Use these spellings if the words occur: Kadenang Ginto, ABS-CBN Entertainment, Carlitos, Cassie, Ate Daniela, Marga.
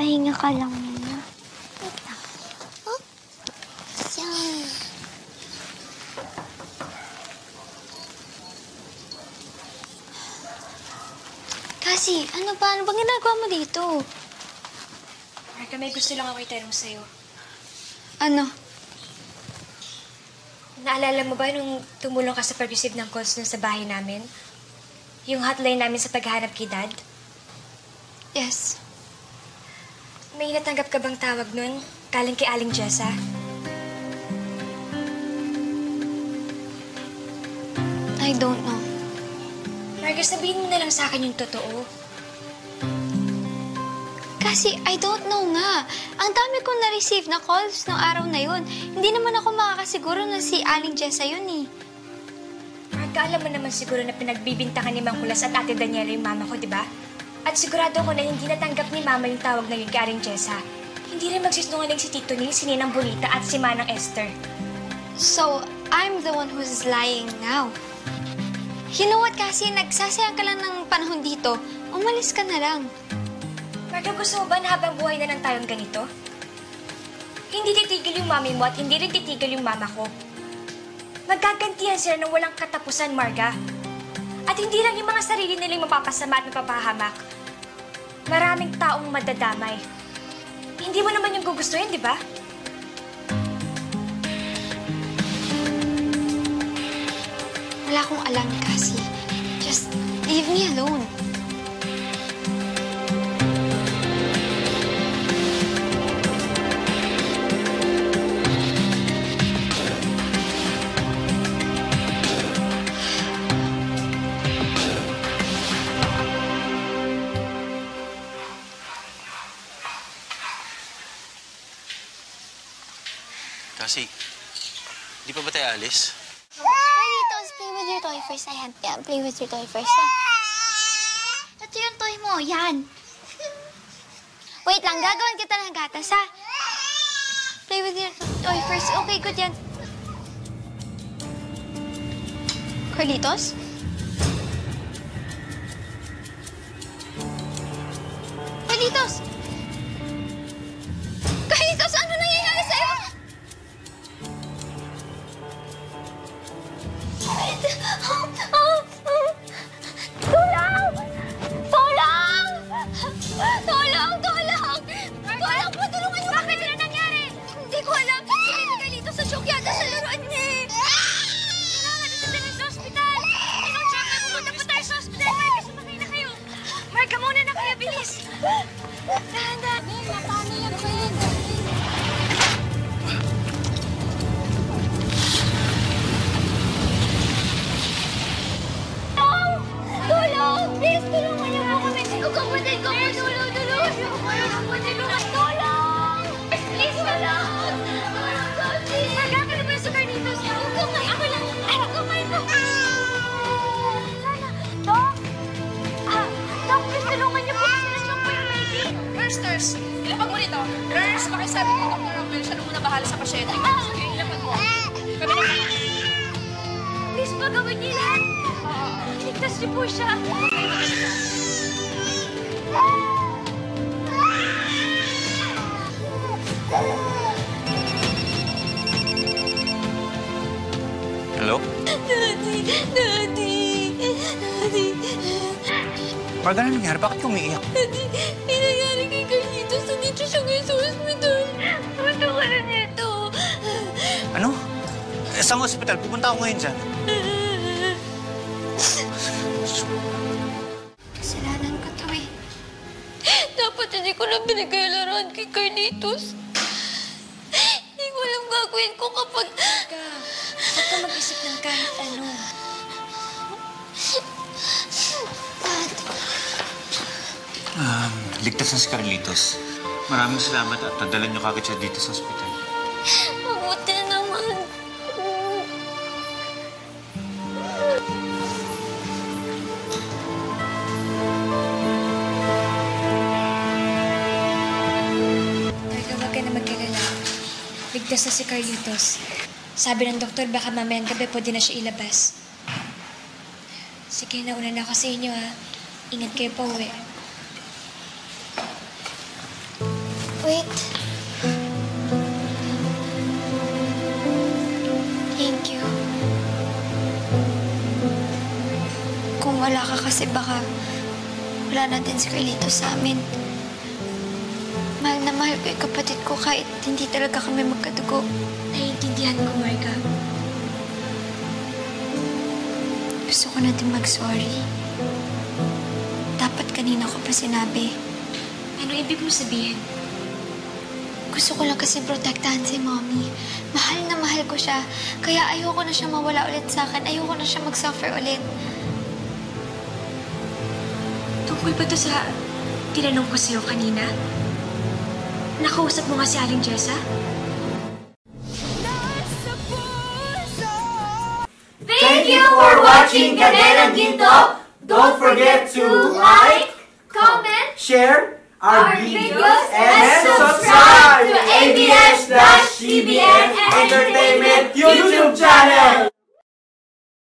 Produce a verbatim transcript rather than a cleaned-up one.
Pahinga ka lang muna. Oh, yan. Kasi, ano ba? Ano bang ginagawa mo dito? Marga, may gusto lang ako itanong sa'yo. Ano? Naalala mo ba nung tumulong ka sa pag-receive ng calls nun sa bahay namin? Yung hotline namin sa paghahanap kay Dad? Yes. May natanggap ka bang tawag nun? Galing kay Aling Jessa? I don't know. Marga, sabihin mo na lang sa akin yung totoo. Kasi I don't know nga. Ang dami kong na-receive na calls noong araw na yun. Hindi naman ako makakasiguro na si Aling Jessa yun eh. Marga, alam mo naman siguro na pinagbibintangan ni Mang Kulas at Ate Daniela yung mama ko, di ba? At sigurado ko na hindi natanggap ni Mama yung tawag na yun kay Aling Jessa. Hindi rin magsisunungaling si Tito Nil, si Ninang Bonita at si Manang Esther. So, I'm the one who's lying now. You know what, kasi nagsasayang ka lang ng panahon dito. Umalis ka na lang. Marga, gusto mo ba na habang buhay na lang tayong ganito? Hindi titigil yung mami mo at hindi rin titigil yung mama ko. Magkagantihan sila ng walang katapusan, Marga. At hindi lang yung mga sarili nilang mapapasama at mapapahamak. Maraming taong madadamay. Hindi mo naman yung gugustuhin, di ba? Wala akong alam, Cassie. Just leave me alone. Kasi, di pa ba tayo alis? Carlitos, play with your toy first. I have yeah, play with your toy first. Yeah. Ito yung toy mo, yan. Wait lang, gagawin kita ng gatas, ha? Play with your toy first. Okay, good yan. Carlitos? Carlitos! Carlitos, ano nangyayari sa'yo? Tolong! Tolong! Tolong! Tolong! Tolong po! Tulungan niyo! Bakit na nangyari? Hindi ko alam. Pinigay dito sa shock yata sa laruan niya eh. Kailangan natin natin sa hospital. Ikaw, Jackie, pumunta po tayo sa hospital. Marga, sumakay na kayo. Marga, muna na kayo. Bilis! Dahan-dahan. Paano yan ba yan? Please, tulungan niyo po kami. Huwag kang patay ka po. Tulong, tulong. Tulungan, tulong. Please, tulong. Tulong, tulong. Magkakala po yung sugar nito. Huwag kang may ako lang. Ay, huwag kang may ako. Dok? Dok, please, tulungan niyo po. Sila po yung lady. Nurse, nurse. Ilapag mo nito. Nurse, makisabi ko ng doctor. Siya na muna bahala sa pasyente. Sige, ilapag mo. Kami na kayo. Please, pagawin niyo lahat. Ligtas niyo po siya. Hello? Daddy! Daddy! Daddy! Marga, ano nangyari? Bakit umiiyak? Daddy, may nangyari kay Carlitos. Nandito siya ngayon sa hospital. Punta ko na nito. Ano? Saan hospital? Pupunta ako ngayon dyan. Kasalanan ko to eh. Dapat hindi ko lang binigay laruan kay Carlitos. Hindi ko alam gagawin ko kapag... Marga, huwag ka mag-isip ng kahit ano. Dad. Um, ligtas na si Carlitos. Maraming salamat at nadala niyo kagad siya dito sa ospital. Mabuti naman. Ligtas na si Carlitos. Sabi ng doktor, baka mamayang gabi pwede na siya ilabas. Sige, nauna na ako sa inyo, ha. Ingat kayo pa uwi. wait. Thank you. Kung wala ka kasi baka wala na din si Carlitos sa amin. Mahal na mahal ko yung kapatid ko kahit hindi talaga kami magkadugo. Naiintindihan ko, Marga. Gusto ko natin mag-sorry. Dapat kanina ko pa sinabi. Ano ibig mo sabihin? Gusto ko lang kasi protektahan si Mommy. Mahal na mahal ko siya. Kaya ayoko na siya mawala ulit sa akin. Ayoko na siya mag-suffer ulit. Tungkol ba ito sa tinanong ko sa'yo kanina? Nakausap mo nga si Aling Jessa? Thank you for watching Kadenang Ginto! Don't forget to like, comment, share our, our videos, and subscribe to A B S C B N Entertainment YouTube channel!